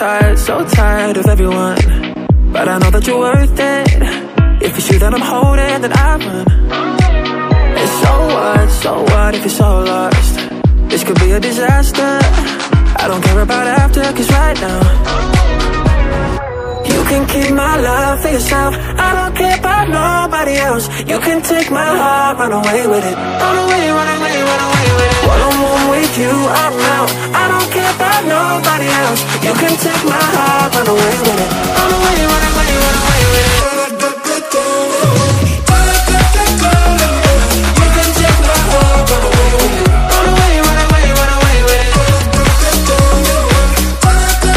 I'm so tired of everyone, but I know that you're worth it. If it's you that I'm holding, then I run. And so what if you're so lost? This could be a disaster. I don't care about after, cause right now you can keep my love for yourself. I don't care about nobody else. You can take my heart, run away with it. Run away, run away, run away with it. One on one with you, I'm out. I don't care about nobody else. You can take my heart, run away with it. Run away, run away, run away with it.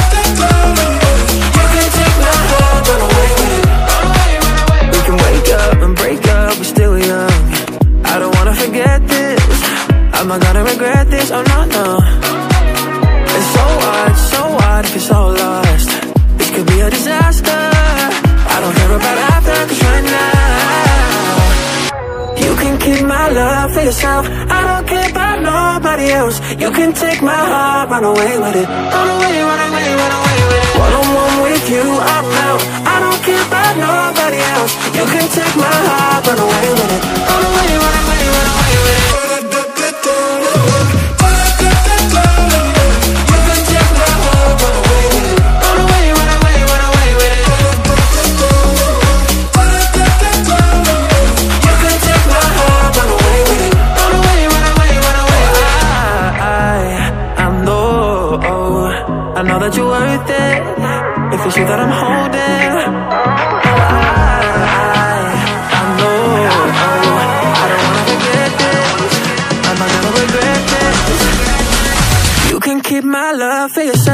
You can take my heart, run away with it. Run away, run away, run away with it. You can take my heart, run away with it. We can wake up and break up, we're still young. I don't wanna forget this. I'm not gonna regret this, oh no, no. So what if you're so lost? This could be a disaster. I don't care about after, cause right now you can keep my love for yourself. I don't care about nobody else. You can take my heart, run away with it. Run away, run away, run away with it. One on one with you, I'm out. I don't care about nobody else. You can take my heart, run away with it. Run away, run away, run away with it. You're worth it. If it's you that I'm holding, I know. I don't wanna forget this. I'm not gonna regret this. You can keep my love for yourself.